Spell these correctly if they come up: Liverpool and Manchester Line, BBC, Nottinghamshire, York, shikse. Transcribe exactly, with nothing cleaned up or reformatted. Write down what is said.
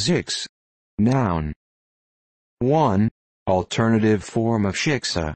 six. Noun. one. Alternative form of shikse.